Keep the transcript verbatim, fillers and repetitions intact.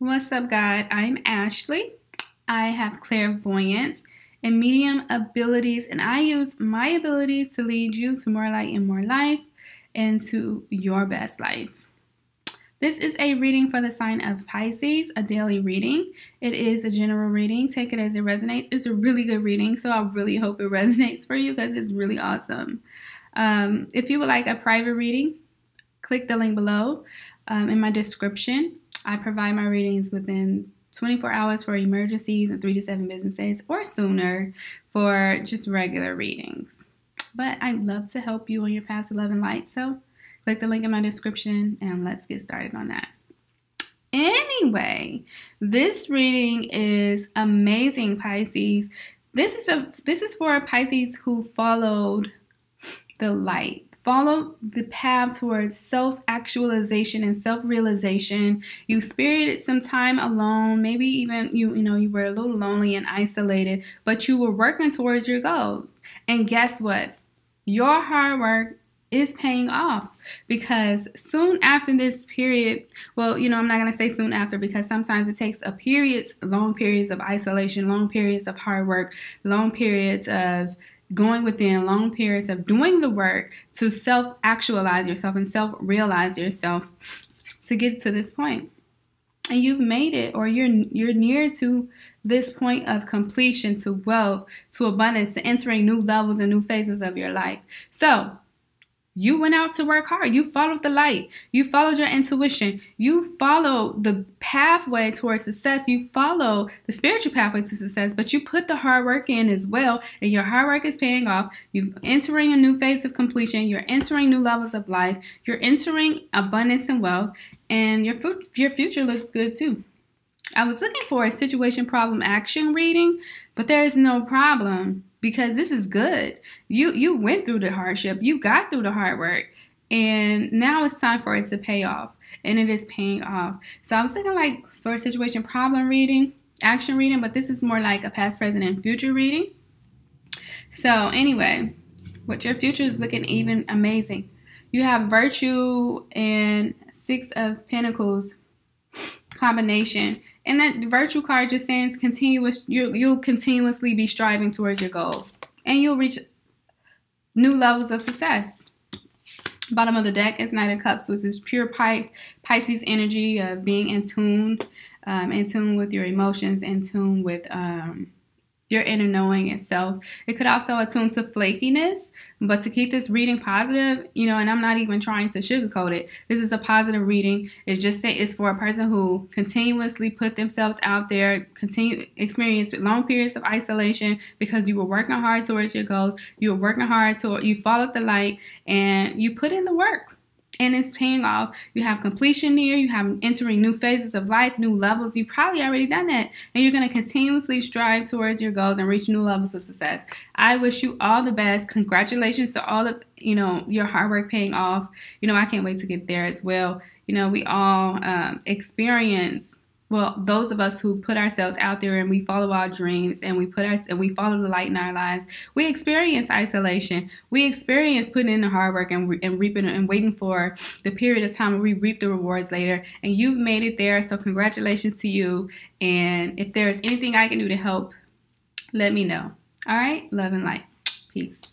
What's up, God? I'm Ashley. I have clairvoyance and medium abilities, and I use my abilities to lead you to more light and more life and to your best life. This is a reading for the sign of Pisces, a daily reading. It is a general reading. Take it as it resonates. It's a really good reading, so I really hope it resonates for you because it's really awesome. Um, if you would like a private reading, click the link below um, in my description. I provide my readings within twenty-four hours for emergencies and three to seven business days or sooner for just regular readings. But I love to help you on your path to love and light, so click the link in my description and let's get started on that. Anyway, this reading is amazing, Pisces. This is a this is for Pisces who followed the light. Follow the path towards self-actualization and self-realization. You spirited some time alone. Maybe even you, you know, you were a little lonely and isolated, but you were working towards your goals. And guess what? Your hard work is paying off, because soon after this period, well, you know, I'm not going to say soon after, because sometimes it takes a periods, long periods of isolation, long periods of hard work, long periods of going within, long periods of doing the work to self-actualize yourself and self-realize yourself to get to this point. And you've made it, or you're you're near to this point of completion, to wealth, to abundance, to entering new levels and new phases of your life. So you went out to work hard. You followed the light. You followed your intuition. You followed the pathway towards success. You follow the spiritual pathway to success, but you put the hard work in as well, and your hard work is paying off. You're entering a new phase of completion. You're entering new levels of life. You're entering abundance and wealth, and your, your future looks good too. I was looking for a situation, problem, action reading, but there is no problem, because this is good. You you went through the hardship. You got through the hard work. And now it's time for it to pay off. And it is paying off. So I was looking like for a situation, problem reading, action reading, but this is more like a past, present, and future reading. So anyway, what your future is looking even amazing. You have virtue and six of pentacles combination. And that virtue card just saying continuous, you, you'll continuously be striving towards your goals. And you'll reach new levels of success. Bottom of the deck is Knight of Cups, which is pure pi, Pisces energy of being in tune, um, in tune with your emotions, in tune with um, your inner knowing itself. It could also attune to flakiness, but to keep this reading positive, you know, and I'm not even trying to sugarcoat it. This is a positive reading. It's just say it's for a person who continuously put themselves out there, continue experience long periods of isolation, because you were working hard towards your goals. You were working hard toward, you followed the light, and you put in the work. And it's paying off. You have completion here. You have entering new phases of life, new levels. You've probably already done that. And you're going to continuously strive towards your goals and reach new levels of success. I wish you all the best. Congratulations to all of, you know, your hard work paying off. You know, I can't wait to get there as well. You know, we all um, experience, well, those of us who put ourselves out there and we follow our dreams and we put our, and we follow the light in our lives, we experience isolation. We experience putting in the hard work and, re and reaping and waiting for the period of time where we reap the rewards later. And you've made it there, so congratulations to you. And if there is anything I can do to help, let me know. All right? Love and light. Peace.